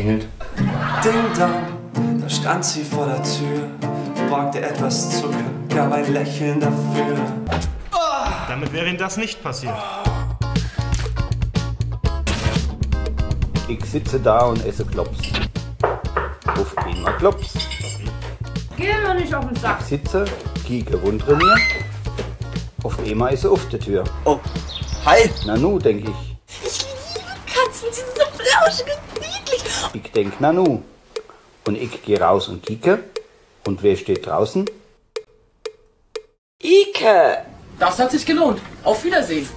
klingelt. Ding dong, da stand sie vor der Tür, borgte etwas Zucker, gab ein Lächeln dafür. Damit wäre Ihnen das nicht passiert. Ich sitze da und esse Klops. Auf einmal Klops. Geh mir nicht auf den Sack. Ich sitze, kiege unter mir. Auf einmal ist er auf der Tür. Oh, halt! Nanu, denke ich. Ich liebe Katzen, die sind so flauschig und niedlich. Ich denke Nanu. Und ich gehe raus und kieke. Und wer steht draußen? Ike! Das hat sich gelohnt. Auf Wiedersehen.